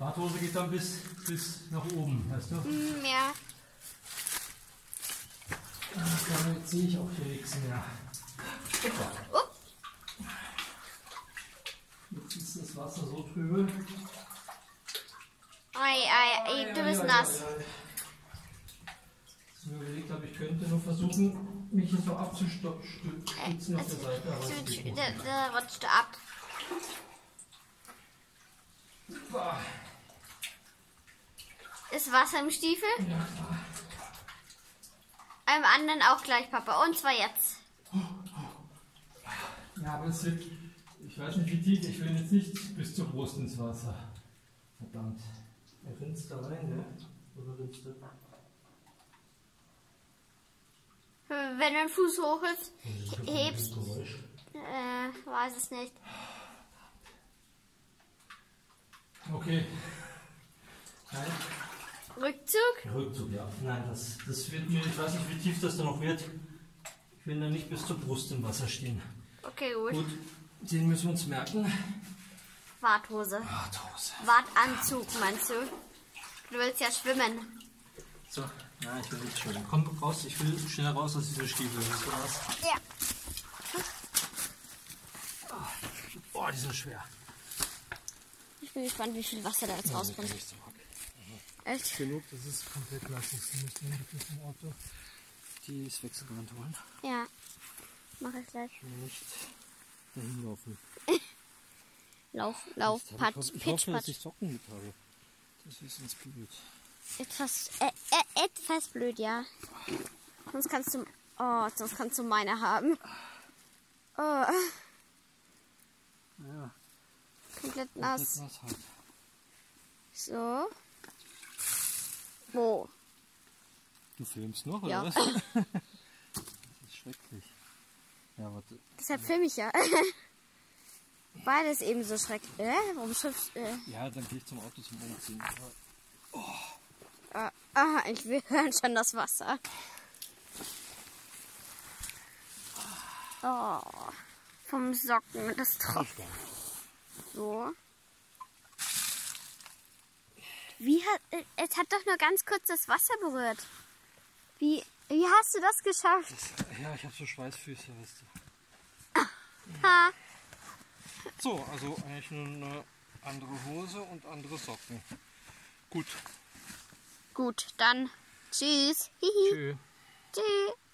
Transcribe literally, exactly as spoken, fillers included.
Badhose geht dann bis, bis nach oben, weißt du? Mm, ja. Damit sehe ich auch hier nichts mehr. Oh. Jetzt ist das Wasser so trübe. Ei, ei, ei, du bist nass. Ich habe mir überlegt, ob ich könnte nur versuchen, mich hier so abzustützen auf der Seite. Da, da rutscht du ab. Super. Ist Wasser im Stiefel? Ja. Einem anderen auch gleich, Papa. Und zwar jetzt. Ja, aber es wird, ich weiß nicht wie tief, ich will jetzt nicht bis zur Brust ins Wasser. Verdammt. Er rinnt da rein, ne? Oder rinnt da? Wenn du den Fuß hochhebst, hebst, äh, weiß es nicht. Okay. Nein. Rückzug? Rückzug, ja. Nein, das, das wird mir, ich weiß nicht, wie tief das da noch wird. Ich will da nicht bis zur Brust im Wasser stehen. Okay, gut. Gut, den müssen wir uns merken. Warthose. Warthose. Wartanzug, meinst du? Du willst ja schwimmen. So. Ja, ich will nicht schön. Komm raus, ich will schneller raus aus dieser Stiefel. Siehst du das? Ja. Boah, oh, die sind schwer. Ich bin gespannt, wie viel Wasser da jetzt rauskommt. Ja, echt? Genug, das ist komplett nass. Ich muss den im Auto die ist Wechselband holen. Ja, mach ich gleich. Ich will nicht dahin laufen. Lauf, Lauf, Patsch, Pitch, Patsch. Ich hoffe, dass ich Socken mit habe. Das ist ins Blut. Etwas, äh, äh, etwas blöd, ja. Sonst kannst du, oh, sonst kannst du meine haben. Oh. Ja. Komplett nass. nass halt. So. Wo? Oh. Du filmst noch, ja. Oder was? Das ist schrecklich. Ja, warte. Deshalb filme ich ja. Beides eben so schrecklich. Äh? Warum schiffst du? Äh? Ja, dann gehe ich zum Auto zum Umziehen. Oh. Ah, ah, ich will hören schon das Wasser. Oh, vom Socken, das tropft. So. Wie hat, es hat doch nur ganz kurz das Wasser berührt. Wie, wie hast du das geschafft? Das, ja, ich habe so Schweißfüße, weißt du. Ah. So, also eigentlich nur eine andere Hose und andere Socken. Gut. Gut, dann tschüss. Hihi. Tschüss. Tschüss.